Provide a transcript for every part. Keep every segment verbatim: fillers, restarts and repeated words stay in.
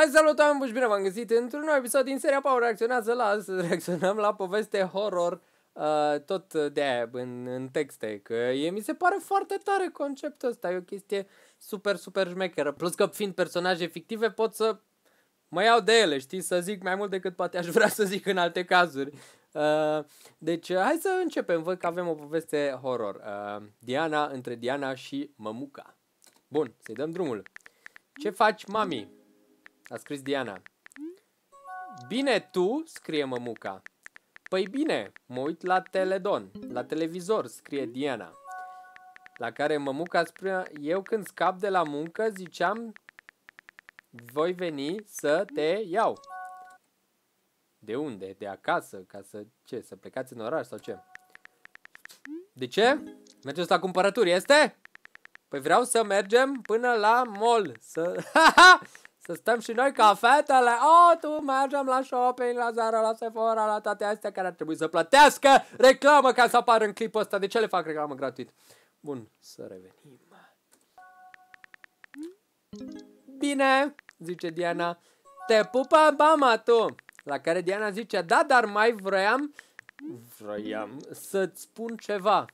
Hai, salutăm, bine v-am găsit într-un nou episod din seria Pau reacționează la... Astăzi reacționăm la poveste horror, uh, tot de-aia, în, în texte, că e, mi se pare foarte tare conceptul ăsta, e o chestie super, super șmecheră. Plus că, fiind personaje fictive, pot să mă iau de ele, știi, să zic mai mult decât poate aș vrea să zic în alte cazuri. Uh, deci, uh, hai să începem, văd că avem o poveste horror. Uh, Diana, între Diana și Mămuca. Bun, să-i dăm drumul. Ce faci, mami? A scris Diana. Bine, tu, scrie Mămuca. Păi bine, mă uit la Teledon, la televizor, scrie Diana. La care Mămuca spunea, eu când scap de la muncă, ziceam, voi veni să te iau. De unde? De acasă? Ca să, ce, să plecați în oraș sau ce? De ce? Mergeți la cumpărături, este? Păi vreau să mergem până la mall, să... Să stăm și noi ca fetele. Oh, tu, mergem la shopping, la Zara, la Sephora, la toate astea care ar trebui să plătească reclamă ca să apară în clipul ăsta. De ce le fac reclamă gratuit? Bun, să revenim. Bine, zice Diana. Te pupă mama, tu. La care Diana zice, da, dar mai vroiam, vroiam să-ți spun ceva.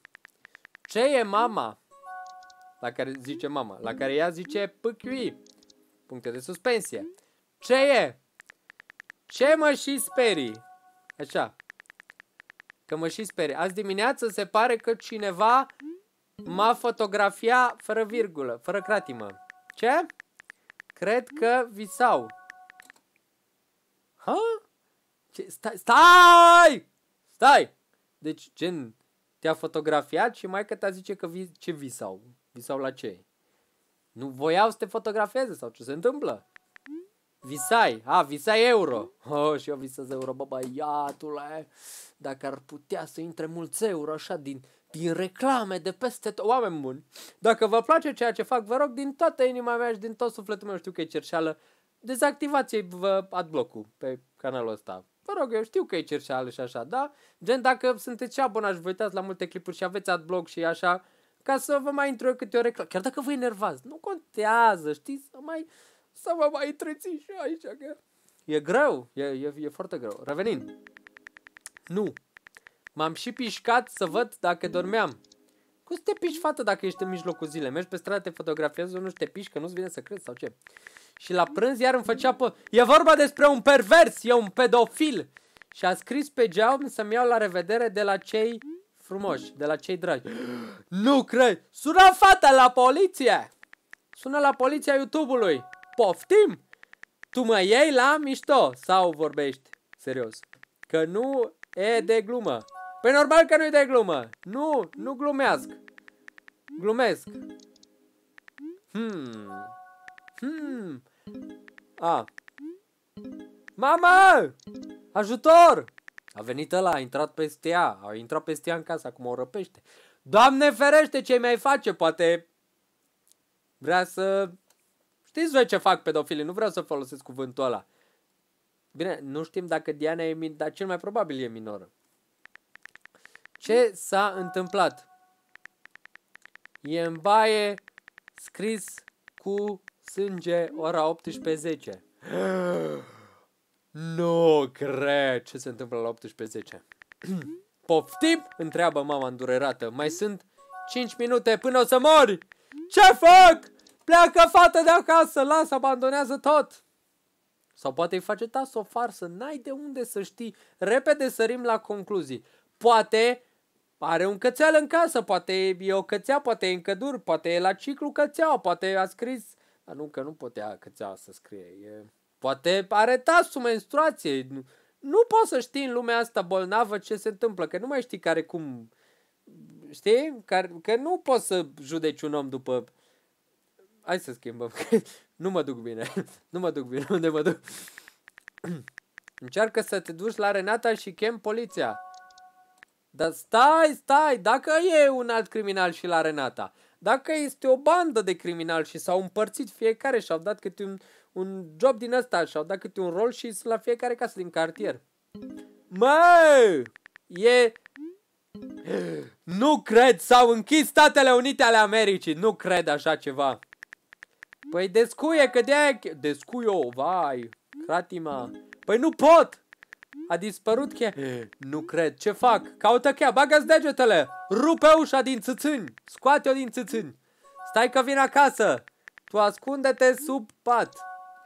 Ce e mama? La care zice mama. La care ea zice păcui. Puncte de suspensie. Ce e? Ce mă și sperii? Așa. Că mă și sperii. Azi dimineață se pare că cineva m-a fotografiat fără virgulă, fără cratimă. Ce? Cred că visau. Ha? Ce? Stai! Stai! Stai! Deci, gen, te-a fotografiat și maică ta zice că vi ce visau? Visau la ce? Nu voiau să te fotografieze sau ce se întâmplă? Visai. A, visai euro. Oh, și eu visez euro, bă, bă, iatule. Dacă ar putea să intre mulți euro așa din, din reclame de peste tot. Oameni buni, dacă vă place ceea ce fac, vă rog din toată inima mea și din tot sufletul meu, știu că e cerșeală, dezactivați-vă adblock-ul pe canalul ăsta. Vă rog, eu știu că e cerșeală și așa, da? Gen, dacă sunteți și abonați, vă uitați la multe clipuri și aveți adblock și așa, ca să vă mai intru eu câte o reclamă. Chiar dacă vă enervați, nu contează, știți? Să, mai, să vă mai întreții și aici. Că... E greu, e, e, e foarte greu. Revenind. Nu. M-am și pișcat să văd dacă dormeam. Cum să te piși, fată, dacă ești în mijlocul zilei? Mergi pe stradă, te fotografiezi, nu te piși, că nu-ți vine să crezi sau ce? Și la prânz iar îmi făcea pă... E vorba despre un pervers, e un pedofil. Și a scris pe geam să-mi iau la revedere de la cei... frumoși, de la cei dragi. Nu cred! Sună fata la poliție! Sună la poliția YouTube-ului! Poftim! Tu mă iei la mișto! Sau vorbești serios? Că nu e de glumă. Păi normal că nu e de glumă! Nu, nu glumesc! Glumesc! Hmm... Hmm... A... Mamă! Ajutor! A venit ăla, a intrat peste ea, a intrat peste ea în casă, acum o răpește. Doamne ferește, ce mai face? Poate vrea să... Știți voi ce fac pedofilii, nu vreau să folosesc cuvântul ăla. Bine, nu știm dacă Diana e minoră, dar cel mai probabil e minoră. Ce s-a întâmplat? E în baie scris cu sânge ora optsprezece zece. Nu cred! Ce se întâmplă la optsprezece zece? Poftim? Întreabă mama îndurerată. Mai sunt cinci minute până o să mori! Ce fac? Pleacă, fată, de acasă! Lasă, abandonează tot! Sau poate îi face tas o farsă. N-ai de unde să știi. Repede sărim la concluzii. Poate are un cățeal în casă. Poate e o cățea, poate e în căduri. Poate e la ciclu cățeaua. Poate a scris... Dar nu, că nu putea cățeaua să scrie. E... Poate are tasul menstruației. Nu, nu poți să știi în lumea asta bolnavă ce se întâmplă, că nu mai știi care cum... Știi? Că, că nu poți să judeci un om după... Hai să schimbăm. Nu mă duc bine. Nu mă duc bine. Unde mă duc? Încearcă să te duci la Renata și chem poliția. Dar stai, stai! Dacă e un alt criminal și la Renata... Dacă este o bandă de criminali și s-au împărțit fiecare și au dat câte un, un job din ăsta și au dat câte un rol și sunt la fiecare casă din cartier. Măi! E... Nu cred! S-au închis Statele Unite ale Americii! Nu cred așa ceva! Păi descuie, că de-aia... Descuie-o, vai, cratima. Păi nu pot! A dispărut cheia. Nu cred, ce fac? Caută cheia, bagă-ți degetele! Rupe ușa din țâțâni! Scoate-o din țâțâni! Stai că vin acasă! Tu ascunde-te sub pat!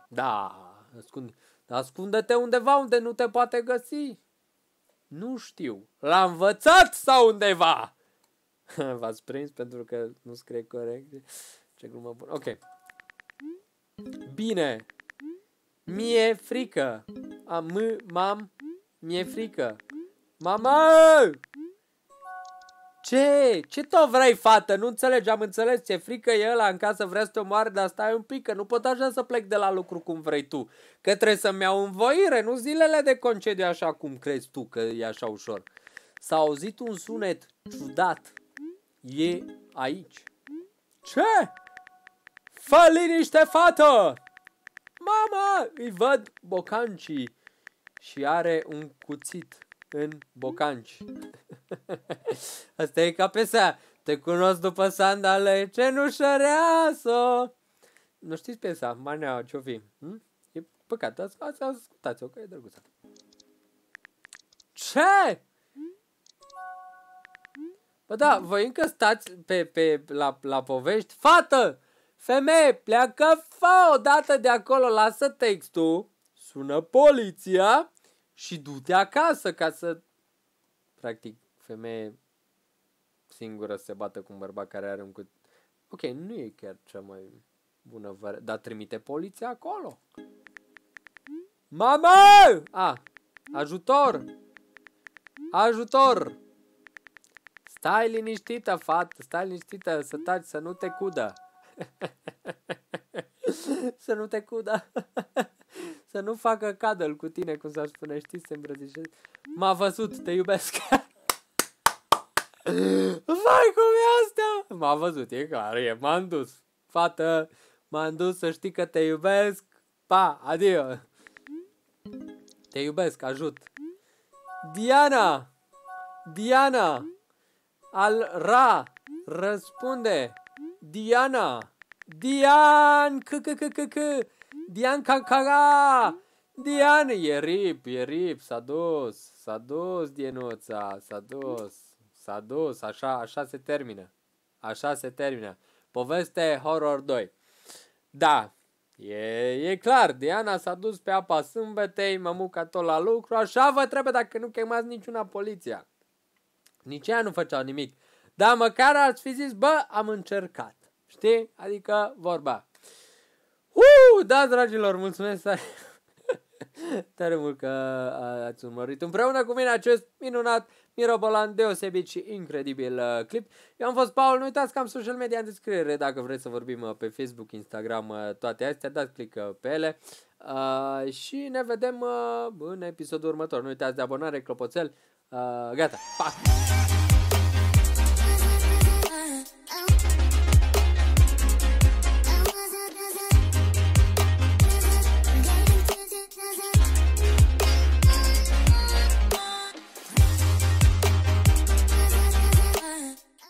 Da, ascunde... ascunde-te undeva unde nu te poate găsi! Nu știu, l-a învățat sau undeva? V-ați prins pentru că nu scrie corect? Ce glumă bună, ok. Bine. Mi-e frică. Am, mam, mi-e frică. Mama! Ce? Ce tot vrei, fată? Nu înțelegi, am înțeles. Ți-e frică e ăla în casă, vrea să te omoare, dar stai un pic, că nu pot așa să plec de la lucru cum vrei tu. Că trebuie să-mi iau învoire, nu zilele de concediu așa cum crezi tu că e așa ușor. S-a auzit un sunet ciudat. E aici. Ce? Fă liniște, fată! Mama! Îi văd bocancii și are un cuțit în bocanci. Asta e ca piesa. Te cunosc după sandale cenușăreasă. Nu știți piesa? Manea, ce-o fi? Hm? E păcat. Ascultați-o, că e drăguță. Ce? Bă, da, voi încă stați pe, pe, la, la povești? Fată! Femeie, pleacă, fă odată de acolo, lasă textul, sună poliția și du-te acasă ca să... Practic, femeie singură se bată cu un bărbat care are un cut... Ok, nu e chiar cea mai bună variantă, dar trimite poliția acolo. Mamă! A, ajutor! Ajutor! Stai liniștită, fată, stai liniștită, să taci, să nu te cudă. Să nu te cudă. Să nu facă cadă-l cu tine, cum s-ar spune, știi, se îmbrățișează. M-a văzut, te iubesc. Vai, cum e asta? M-a văzut, e clar, e, m-am dus. Fată, m-am dus să știi că te iubesc. Pa, adio. Te iubesc, ajut. Diana, Diana, al ra, răspunde. Diana, Dian, c c c c c, Dian Cancara, Dian, e rip, e rip, s-a dus, s-a dus, Dienuța, s-a dus, s-a dus, așa, așa se termină, așa se termină, poveste horror doi. Da, e, e clar, Diana s-a dus pe apa sâmbetei, mămuca tot la lucru, așa vă trebuie dacă nu chemați niciuna poliția. Nici ea nu făceau nimic. Dar măcar ați fi zis, bă, am încercat. Știi? Adică vorba. Uuu, da, dragilor, mulțumesc tare, tare mult că ați urmărit împreună cu mine acest minunat, mirobolant, deosebit și incredibil uh, clip. Eu am fost Paul, nu uitați că am social media în descriere. Dacă vreți să vorbim uh, pe Facebook, Instagram, uh, toate astea, dați click uh, pe ele. Uh, și ne vedem uh, în episodul următor. Nu uitați de abonare, clopoțel. Uh, gata, pa!